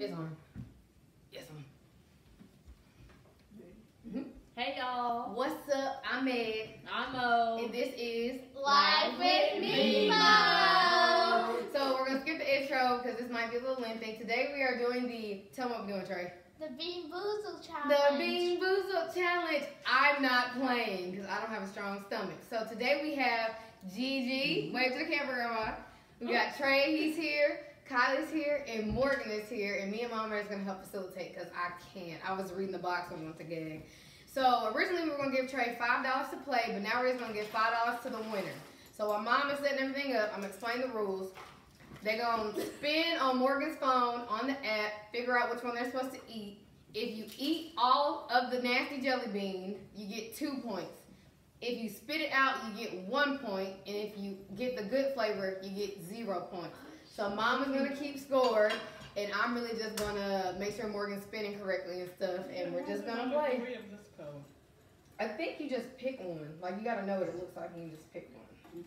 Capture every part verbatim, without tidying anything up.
It's on. It's on. Mm-hmm. Hey y'all. What's up? I'm Meg. I'm Mo. And this is Life with MeMo. So we're going to skip the intro because this might be a little lengthy. Today we are doing the, tell me what we're doing, Trey. The Bean Boozled Challenge. The Bean Boozled Challenge. I'm not playing because I don't have a strong stomach. So today we have Gigi. Wave to the camera, Grandma. We got Trey, he's here. Kylie's here and Morgan is here, and me and Mama is gonna help facilitate because I can't. I was reading the box when I went to gag. So originally we were gonna give Trey five dollars to play, but now we're just gonna give five dollars to the winner. So while Mom is setting everything up, I'm gonna explain the rules. They're gonna spin on Morgan's phone on the app, figure out which one they're supposed to eat. If you eat all of the nasty jelly bean, you get two points. If you spit it out, you get one point, and if you get the good flavor, you get zero points. So Mama's gonna keep score, and I'm really just gonna make sure Morgan's spinning correctly and stuff, and we're just gonna play. I think you just pick one. Like, you gotta know what it looks like, and you just pick one.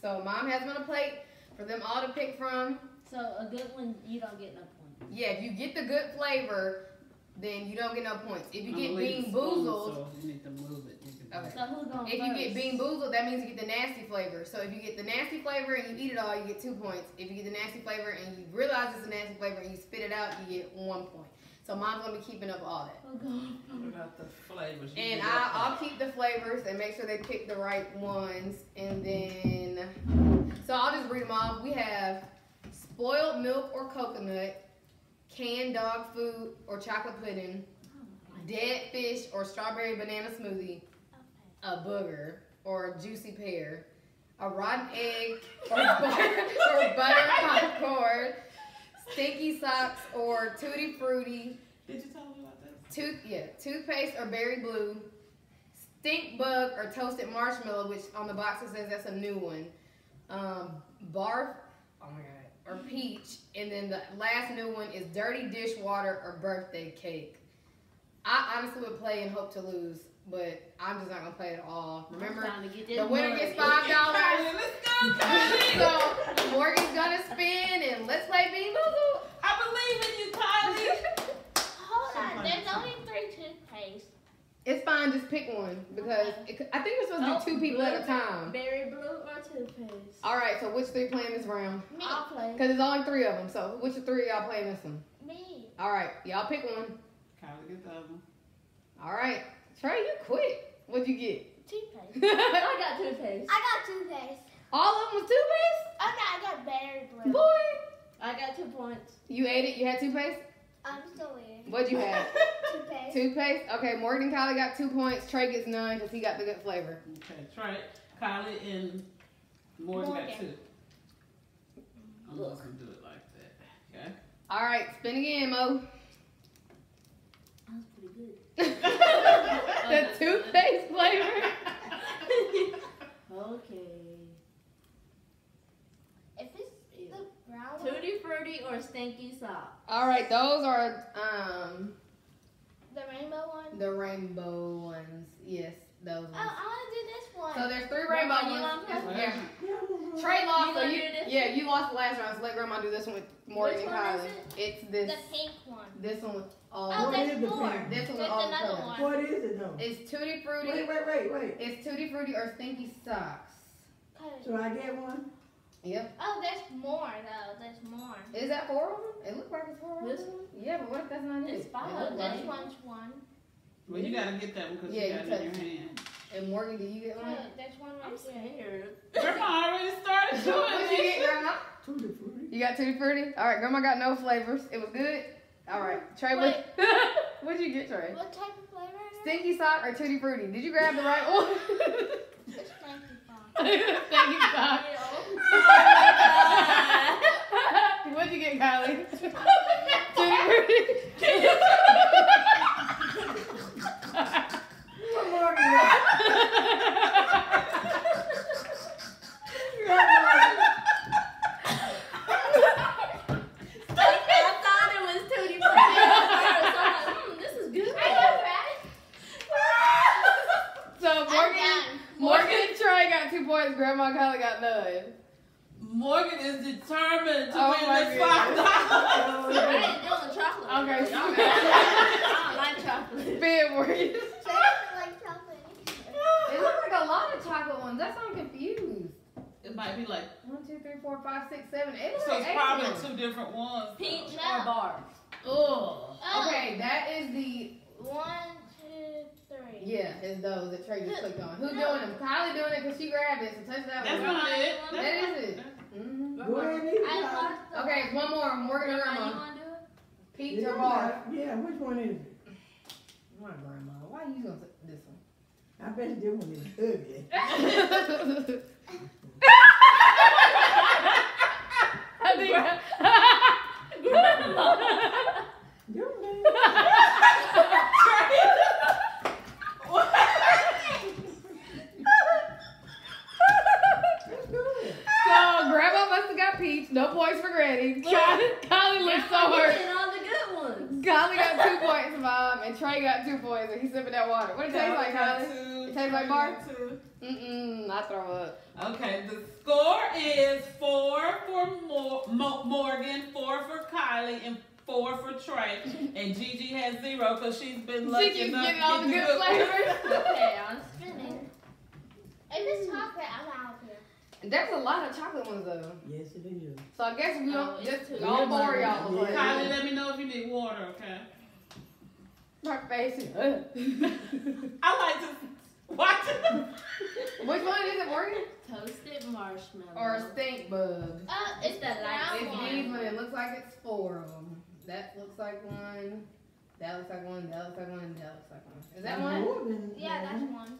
So Mom has one plate for them all to pick from. So a good one, you don't get no point. Yeah, if you get the good flavor, then you don't get no points. If you get Bean Boozled, okay. So who's going if first? You get Bean Boozled, that means you get the nasty flavor. So if you get the nasty flavor and you eat it all, you get two points. If you get the nasty flavor and you realize it's a nasty flavor and you spit it out, you get one point. So Mom's gonna be keeping up all that. Oh God. What about the flavors? You and I, I'll keep the flavors and make sure they pick the right ones. And then, so I'll just read them off. We have spoiled milk or coconut, canned dog food or chocolate pudding, dead fish or strawberry banana smoothie, a booger or a juicy pear, a rotten egg or butter, or butter popcorn, stinky socks or tutti frutti. Did you tell me about that? Tooth, yeah, toothpaste or berry blue, stink bug or toasted marshmallow, which on the box it says that's a new one. Um, barf. Oh my God. Or peach, and then the last new one is dirty dishwater or birthday cake. I honestly would play and hope to lose, but I'm just not gonna play at all. Remember, the winner gets five dollars. Let's go, Kylie. So Morgan's gonna spin, and let's play Bean Boozled. I believe in you, Kylie. Hold on, there's only three toothpaste. It's fine, just pick one because it, I think we're supposed oh, to do two people blue, at a time. Berry blue or toothpaste. All right, so which three playing this round? Me. I'll play. Because there's only three of them, so which three y'all playing this one? Me. All right, y'all pick one. Kylie gets the other one. All right, Trey, you quit. What'd you get? Toothpaste. I got toothpaste. I got toothpaste. All of them was toothpaste? Okay, I got berry blue. Boy. I got two points. You ate it? You had toothpaste? I'm still weird. What'd you have? Toothpaste. Toothpaste? Okay, Morgan and Kylie got two points. Trey gets none because he got the good flavor. Okay, Trey, Kylie, and Morgan, Morgan. got two. I'm just going to do it like that, okay? All right, spin again, Mo. That was pretty good. The toothpaste flavor? Okay. Tutti Frutti or Stinky Sock? Alright, those are, um... the rainbow ones? The rainbow ones. Yes, those ones. Oh, I want to do this one. So there's three rainbow, rainbow ones. Yeah. Yeah. Trey lost, so you... Yeah, you lost the last round, so let Grandma do this one with Morgan and Kylie. It? It's this... The pink one. This one with all... Oh, there's four. This one with all the one. What is it, though? It's Tutti Frutti... Wait, wait, wait, wait. It's Tutti Frutti or Stinky Socks. So I get one? Yep. Oh, there's more though. There's more. Is that four of them? It looks like it's four of them. This one? Yeah, but what if that's not it? It's five. It this like one's it. one. Well, you gotta get that one because yeah, you got you it in your hand. And Morgan, did you get one? Yeah, that's one right I'm scared. Grandma already started doing what this. You get, Grandma? Tutti Frutti. You got Tutti Frutti? All right, Grandma got no flavors. It was good. All right, Trey, what? What'd you get, Trey? What type of flavor? Stinky Sock or Tutti Frutti? Did you grab the right one? It's Stinky Sock. Stinky Sock. What'd you get, Kylie? Tutti Frutti. One more. I thought it was Tutti Frutti. So I was like, mm, this is good. I know, right? So Morgan, Morgan and Trey got two points. Grandma and Kylie got none. Morgan is determined to oh win this five dollars. I ain't doing Y'all guys. Y'all guys. I don't like chocolate. Bad words. Chocolate like chocolate. It looks like a lot of chocolate ones. That's why I'm confused. It might be like one, two, three, four, five, six, seven, eight. So it's eight probably ones. Two different ones. Peach or bars. Oh. Okay, that is the one. Yeah, it's those that Trey just clicked on. Who's no. doing them? Kylie doing it because she grabbed it, so touch that That's one. That's not it. That, that is it. Mm-hmm. I okay, one more. Morgan or Grandma. You want to do it? Peach or bar? Yeah, which one is it? My grandma. Why are you going to this one? I bet this one is ugly. I think grandma. No points for Granny. Kylie, Kylie looks so hurt. All the good ones. Kylie got two points, Mom, and Trey got two points, and he's sipping that water. What it taste like, Kylie? Two, it taste like bar? Mm-mm, I throw up. Okay, the score is four for Mor Mo Morgan, four for Kylie, and four for Trey. And Gigi has zero because she's been lucky Gigi's enough getting all the good flavors. Okay, I'm spinning. If it's chocolate, I'm out here. There's a lot of chocolate ones though. Yes, it is. So I guess we don't oh, just don't bore y'all. Kylie, yeah. Let me know if you need water, okay? My face is up. I like to watch it. Which one is it, Morgan? Toasted marshmallow. Or a stink bug. Oh, it's the light one. It's these one. It looks like it's four of them. That looks like one. That looks like one. That looks like one. That looks like one. Is that one? Morgan. Yeah, that's one.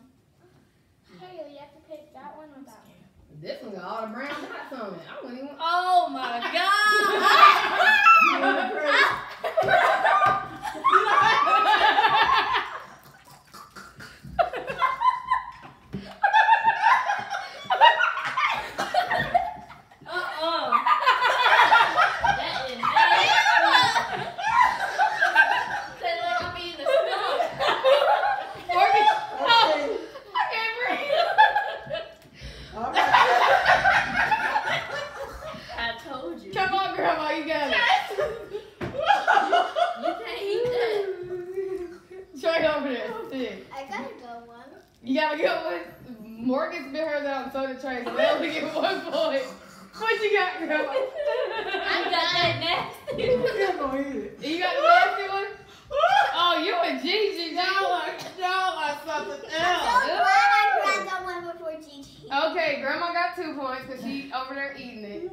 Hey, you have to pick that one or that one. This one got all the brown dots on it. I wouldn't even. Oh my God! uh oh. That is nasty. Said like I'm eating a snow. Morgan, no, I can't breathe. All right. Come on, Grandma, you got it. You can't eat that. Try it over there. See. I got a good one. You got a good one? Morgan's been hers out, so did Trey. So they only get one point. What you got, Grandma? I got that nasty one. You got the nasty one? Oh, you and Gigi. Y'all are, are something else. Okay, Grandma got two points because she over there eating it.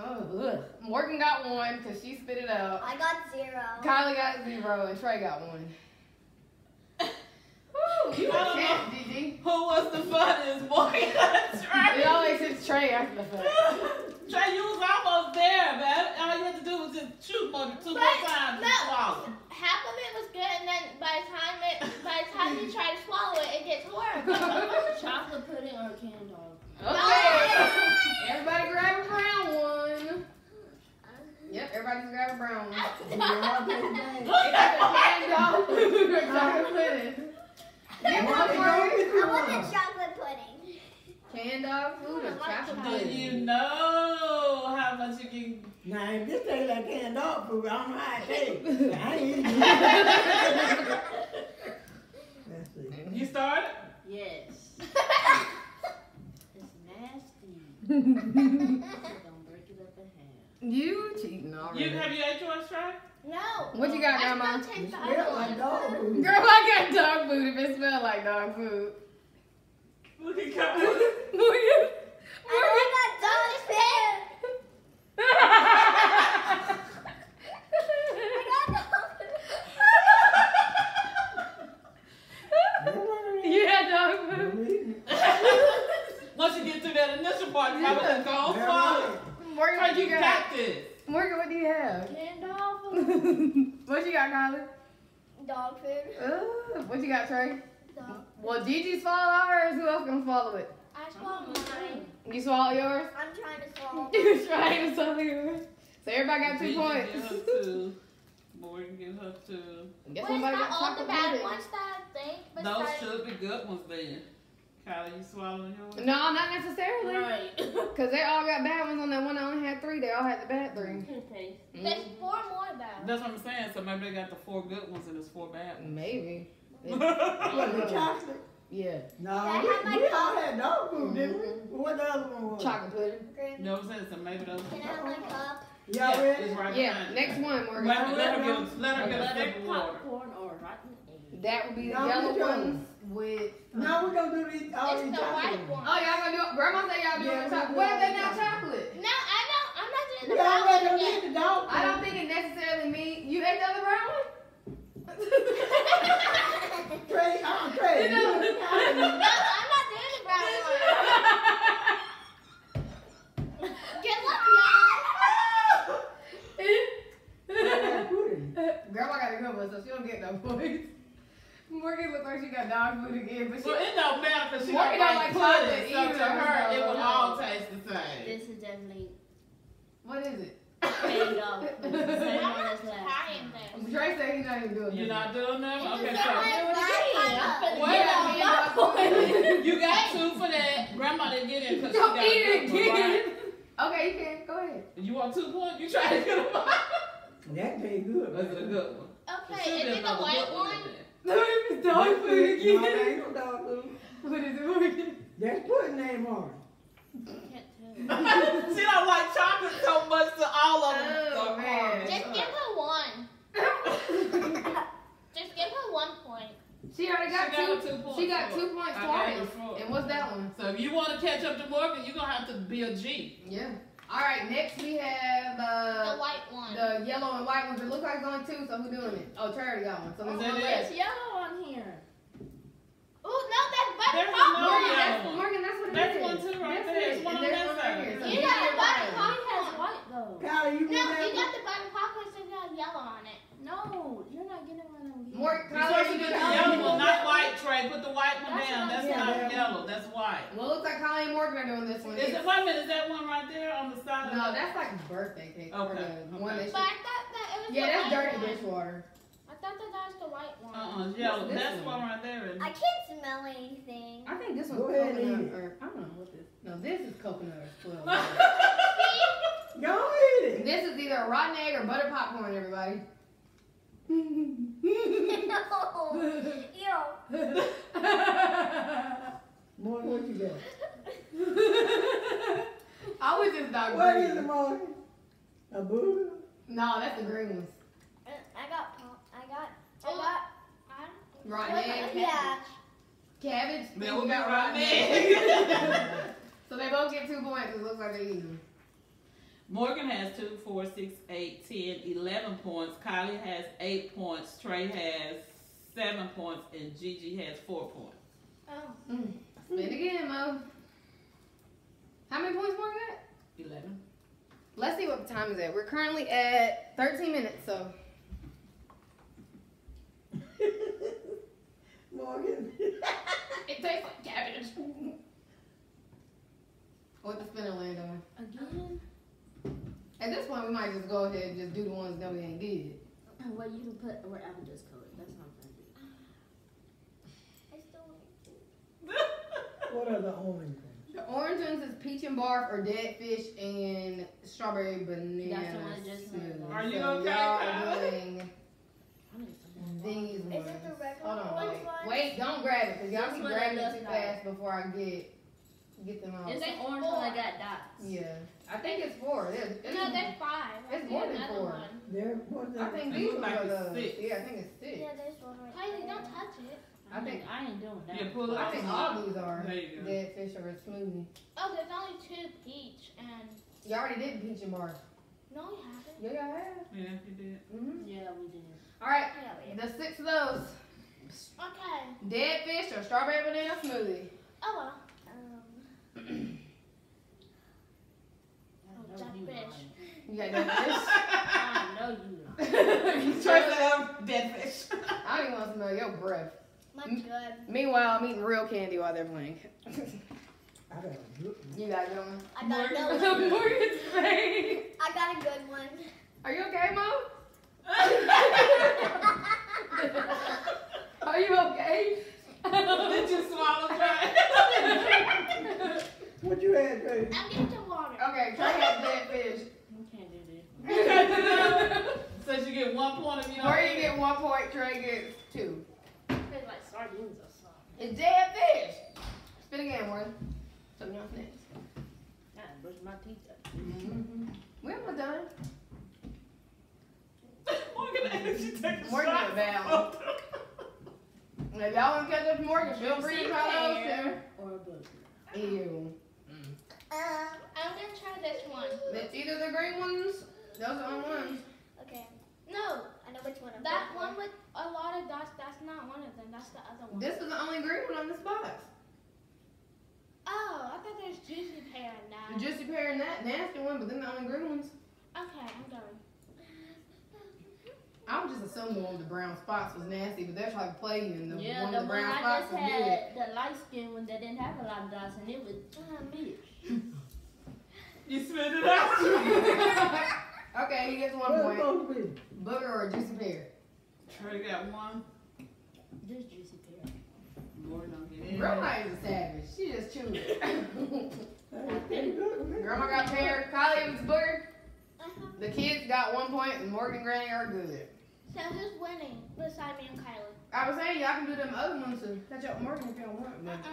Oh, ugh. Morgan got one because she spit it out. I got zero. Kylie got zero and Trey got one. Woo, you were tenth, Gigi. Who was the funniest? Morgan or Trey? It always hits Trey after the fun. Trey, you was almost there, man. All you had to do was just chew Morgan two but more times no, and swallow. Half of it was good, and then by the time it, by the time you try to swallow it, it gets horrible. Chocolate pudding or a candy dog. Okay. Everybody grab a brown one. Yep, everybody's grab a brown one. Chocolate pudding. You want I want the chocolate pudding. Candy dog food or chocolate pudding? Do you know how much you can? Now, if this tastes like candy dog food, I don't know how it tastes. I ain't eating it. You started? Yes. It's nasty. Don't break it up in half. You cheating already. You, have you ate yours, Trey? No. What you got, Grandma? I still taste the other one. Dog food. Girl, I got dog food if it smells like dog food. Look at Kylie. Look at I got dog food. Once you get to that initial part, you have to go swallow. Morgan, what you got? Morgan, what do you have? Canned dog food. What you got, Kylie? Dog food. Ooh. What you got, Trey? Dog. Well, Gigi swallowed hers. Who else can swallow it? I swallowed mine. You swallow yours? I'm trying to swallow. You're trying to swallow yours. So everybody got two Gigi points. Give her two. Morgan, give her two. Well, it's not all the bad ones that I think. Those should be good ones then. Tyler, you swallowing yours? No, not necessarily. Right. Because they all got bad ones on that one. I only had three. They all had the bad three. Okay. Mm-hmm. There's four more bad ones. That's what I'm saying. So maybe they got the four good ones and there's four bad ones. Maybe. Chocolate. Yeah. No, I we, had we all had dog food, didn't we? What the other one was? Chocolate pudding. Green. No, I'm saying so maybe those. Can I have my cup? Y'all yeah, ready? Right yeah. Next one, Morgan. Let, let her get a, let her get a thick water. Popcorn or rotten egg. That would be no, the yellow ones with. Um, no, we're gonna do these. All it's these the white ones. Ones. Oh, y'all gonna do it? Grandma said y'all do yeah, it. Chocolate. What if they not chocolate? No, I don't. I'm not doing the brown one. Y'all gonna do the dog one. I don't think it necessarily means you ate the other brown one. Crazy, I'm crazy. No, I'm not doing the brown one. Good luck, y'all. Grandma got a good one, so she don't get no points. Morgan looks like she got dog food again, but she. Well, it don't matter because she Morgan don't like chocolate. So to her, it will all taste the same. This is definitely. What is it? There you go. Dre said he's not even doing nothing. You're not doing nothing? Okay, so. Wait, you got two for that. Grandma didn't get in because she got it again. Okay, you can. Go ahead. You want two points? You try to get them out. That tastes good. That's a good one. Okay, is it the white one? No, it's dog food again. No, it ain't no dog food. What is it? That's putting name on it. She don't like chocolate so much to all of them. Oh, man. Just give her one. Just give her one point. She already got, she got two, two points. She got two points twice. And what's that one? So if you want to catch up to Morgan, you're going to have to be a G. Yeah. All right, next we have uh, the white one. The yellow and white ones. It looks like it's on two, so who's doing it? Oh, Charity got one. So who's doing it? There's yellow on here. Oh, no, that's butter popcorn. No that's, Morgan, that's what it that's is. That's one, too, right that's there. There's one on that side. Right so you got the butter popcorn has white, though. Kylie, you no, you got the butter popcorn, so you got yellow on it. No, you're not getting one on yellow. Morgan, Kylie, you get the yellow one, not white, Trey. Put the white one that's down. That's yeah, not yeah. yellow. That's white. Well, it looks like Kylie and Morgan are doing this one. Is it, wait a minute, is that one right there on the side? No, of that's like birthday cake. Okay. One okay. But I thought that it was yeah, that's dirty dishwater. I thought that that was the white one. Uh-uh, yeah, that's one? one right there. I can't smell anything. I think this one's coconut or, I don't know what this is. No, this is coconut or twelve. Y'all eat it. This is either a rotten egg or butter popcorn, everybody. No. Ew. More than what you got. I was just not What green. Is it, Morgan? A boo? No, that's the green one. I got I got a lot. Rotten egg, yeah. Cabbage. Then we got rotten egg. So they both get two points. It looks like they even. Morgan has two, four, six, eight, ten, eleven points. Kylie has eight points. Trey has seven points, and Gigi has four points. Oh. Mm. Spin again, Mo. How many points Morgan got? Eleven. Let's see what the time is at. We're currently at thirteen minutes, so. Morgan. It tastes like cabbage. What the spinner land on? Again? At this point, we might just go ahead and just do the ones that we ain't did. Well, you can put wherever this color. That's what I'm going to do. I still want to. What are the orange ones? The orange ones is peach and barf or dead fish and strawberry banana. That's the one I just said. Are you so okay? Y'all doing these ones. Is it the regular Hold on, wait. Ones? Wait, don't grab it, because y'all keep grabbing it too fast before I get get them out. It's like orange one that got dots. Yeah. I think it's four. It's, it's no, there's five. It's I more than four. There's more than I think these like ones are six. Yeah, I think it's six. Yeah, there's one right Kylie, don't touch it. I think I ain't doing that. Yeah, pull it I think all these are dead fish or a smoothie. Oh, there's only two peach and... You already did peach and barf. No, you haven't. Yeah, I have. Yeah, you did. Mm-hmm. Yeah, we did. All right, the six of those. Okay. Dead fish or strawberry banana smoothie? Oh, well. Um. oh, dead fish. You got dead fish? I know you not. You try to have dead fish. I don't even want to smell your breath. My good. Meanwhile, I'm eating real candy while they're playing. I got a good one. You got a good one? I got Morgan. a good one. Morgan's face. I got a good one. Are you okay, Mo? Are you okay? Did you swallow dry? Morgan get one point, Trey gets two. It's like sardines or something. It's dead fish. Spin again, Morgan. Something else next. I brush my teeth up. Mm-hmm. We're almost done. Morgan actually takes a Morgan shot. Morgan if y'all want to catch up Morgan, feel free to try those two. Or a book. Ew. Mm. Um, I'm going to try this one. It's either the green ones. Those are the ones. Okay. No. I know which one. That one with a lot of dots, that's not one of them. That's the other one. This is the only green one on this box. Oh, I thought there's juicy pear in that. The juicy pear in that nasty one, but then the only green ones. Okay, I'm done. I was just assuming one of the brown spots was nasty, but they're trying to play in the yeah, one of the, the brown one spots. Yeah, I just had the light skin one that didn't have a lot of dots, and it was damn bitch. You spit it out. Okay, he gets one what point. Booger or juicy pear? Trey got one. Just juicy pear. Lord, don't get in. Grandma is a savage. She just chewed it. Grandma got pear. Kylie was booger. Uh-huh. The kids got one point, and Morgan and Granny are good. So who's winning beside me and Kylie? I was saying y'all can do them other ones and catch up with Morgan if y'all want. Uh uh.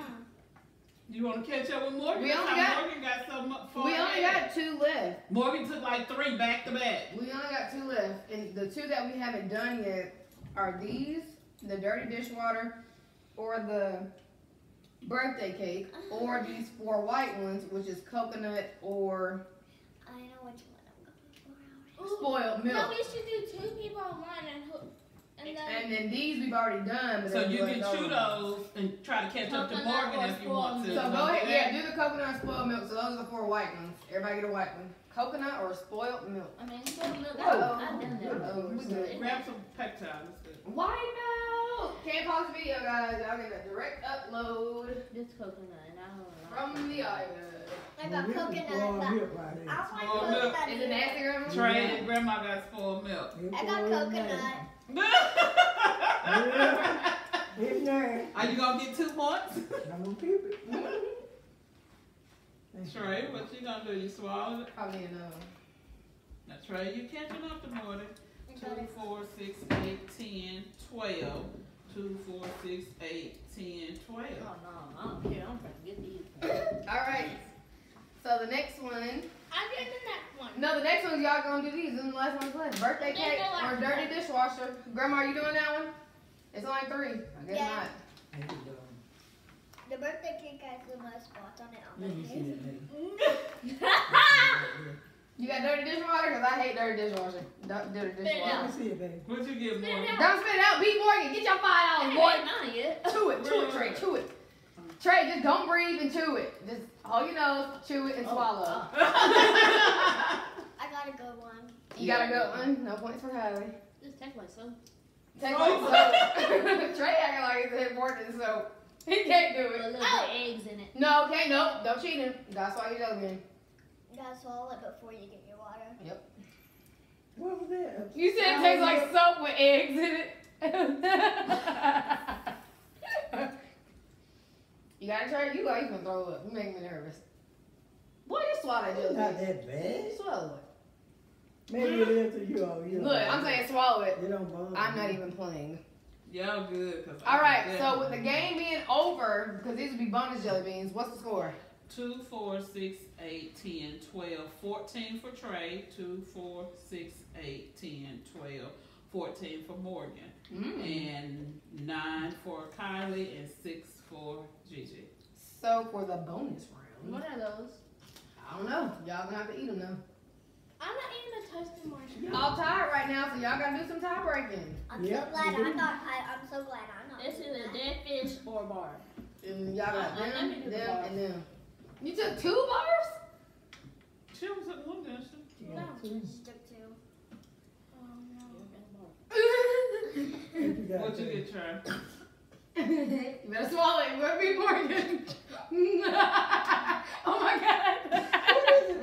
You want to catch up with Morgan? We only got, Morgan got so We only ahead. got two left. Morgan took like three back to back. We only got two left, and the two that we haven't done yet are these: the dirty dishwater, or the birthday cake, uh-huh. or these four white ones, which is coconut or. I know what you want. Spoiled milk. No, we should do two people on one and and then, and then these we've already done. But so you can chew those and try to catch coconut up to Morgan if you want to. So go ahead, yeah, do the coconut and spoiled milk. So those are the four white ones. Everybody get a white one. Coconut or spoiled milk. I mean, spoiled milk. Oh, I've done that. Grab some peptides. Why not? Can't pause the video, guys. Y'all get a direct upload. This coconut and I don't know. From the island. I got well, coconut. Right I like spoiled milk. Is it nasty, Grandma? Trey and Grandma got spoiled milk. It's I got coconut. Yeah. Are you gonna get two points? I'm gonna keep it. Trey, what you gonna do? You swallow it? Probably no. Now Trey, you catching up to Morgan. Two, four, six, eight, ten, twelve. Two, four, six, eight, ten, twelve. Oh no, I don't care. I'm trying to get these. All right. So the next one. I'm getting the next one. No, the next one's y'all gonna do these. This is the last one's left. Birthday cake or dirty dishwasher. Grandma, are you doing that one? It's only three. I guess yeah. not. The birthday cake has the most spots on it. You got dirty dishwasher? Because I hate dirty dishwasher. Don't dirty dishwasher. Spit it out. What'd you give Morgan? Don't spit it out. Beat Morgan. Get your five dollars, boy. Not yet. Chew it. Chew it, Trey. Chew it. Trey, just don't breathe and chew it. Just hold your nose, chew it, and oh. swallow. I got a good one. You got a good one? No points for Kylie. Just take one, so. Take one, so. Trey acting like it's important, so he can't do it. A little oh. bit eggs in it. No, okay, nope. Don't cheat him. That's why he's joking. You gotta swallow it before you get your water. Yep. What was that? You said it tastes like soap with eggs in it. You gotta try it. You like you gonna throw up. You make me nervous. Boy, you swallow that jellyfish. Not that bad. Swallow it. Maybe it is to you all. You Look, I'm saying it. swallow it. You don't bother. I'm not even playing. Y'all good. All right. Good. So with the game being over, because these would be bonus jelly beans. What's the score? Two, four, six, eight, ten, twelve, fourteen for Trey. Two, four, six, eight, ten, twelve. fourteen for Morgan, mm. and nine for Kylie, and six for Gigi. So for the bonus round. What are those? I don't know. Y'all gonna have to eat them now. I'm not eating the toasted marshmallows. No. I'm tired right now, so y'all gotta do some tie breaking. I'm yep. so glad I'm not I'm so glad I'm not This is a dead fish or a bar. And y'all got uh, them, them, the and them. You took two bars? She was at one, didn't she? No, she took two. What you get, Trey? You better swallow it. Where be Morgan? Oh my God!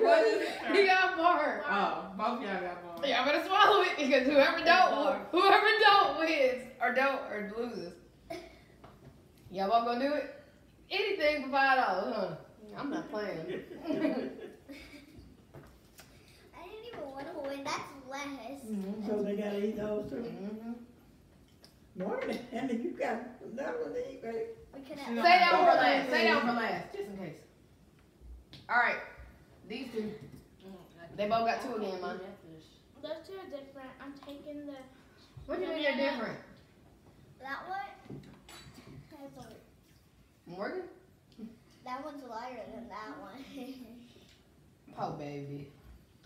What is it? He got more. Oh, both y'all got more. Y'all better swallow it because whoever don't, whoever don't wins or don't or loses. Y'all both gonna do it? Anything for five dollars, huh? I'm not playing. I didn't even want to win. That's last. Mm-hmm. So they gotta eat those too. Mm-hmm. Morgan, I mean, you got that one to eat, baby. Stay down for last. Stay down for last, just in case. All right, these two. They both got two again, Mom. Those two are different. I'm taking the. What do you mean they're different? That one. Morgan? That one's lighter than that one. Oh, baby.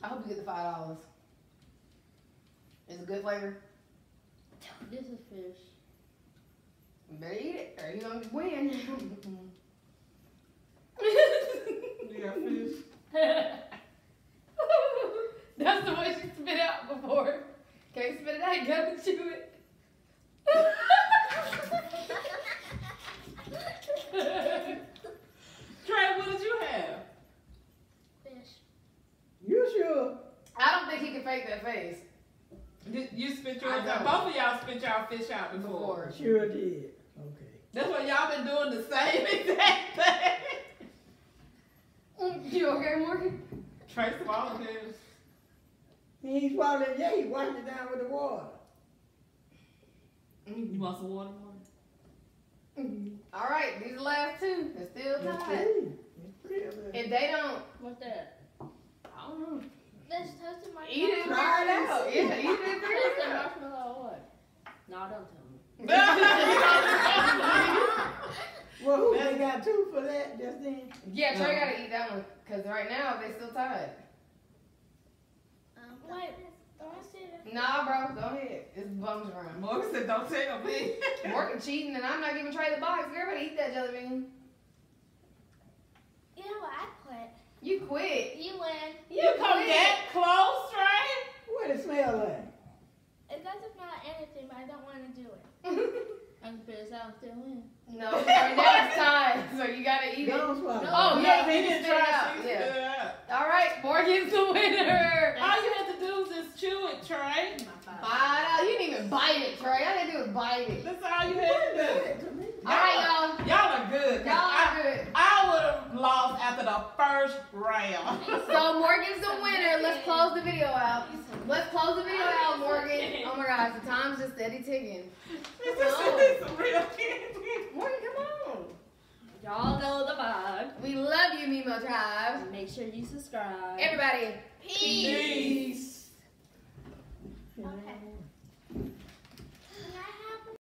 I hope you get the five dollars. Is it good flavor? This is fish. You better eat it or you're going to win. You got fish? That's the one she spit out before. Can't spit it out, you got to chew it. Trey, what did you have? Fish. You sure? I don't think he can fake that face. Did you spit yours out? Both of y'all spit y'all fish out before. Sure did. Okay. That's why y'all been doing the same exact thing. You okay, Morgan? Trey swallowed his. He swallowed it, yeah, he washed it down with the water. You want some water, Morgan? Mm-hmm. All right, these are the last two. They're still tied. If they don't, what's that? I don't know. Let's toast my. Eat it, try it out. Yeah, eat it. Toast the marshmallow or what? No, don't tell me. Well, who they got two for that just then? Yeah, Trey gotta eat that one because right now they still tied. Um, wait. Nah, bro, go ahead. It's bums around. Morgan said, "Don't tell me." Morgan cheating, and I'm not giving Trey the box. Everybody eat that jelly bean. You know what? I quit. You quit. You win. You, you come quit. That close, Trey? What it smell like? It doesn't smell like anything, but I don't want to do it. I'm pissed. I don't still win. No, right now it's time, so you gotta eat no, it. No, oh yeah, he didn't try it out. Yeah. Yeah. All right, Morgan's the winner. Thanks. All you have to do is just chew it, Trey. Five out. You didn't even bite it, Trey. All you had to do was bite it. That's all you had to do. All right, y'all. Y'all are good. Y'all are I, good. I would have lost after the first round. So Morgan's the winner. Let's close the video out. Let's close the video out, Morgan. Oh my gosh, the time's just steady ticking. This is some real candy. Morgan, come on. Y'all know the vibe. We love you, MeMo Tribe. Make sure you subscribe. Everybody, peace. Peace.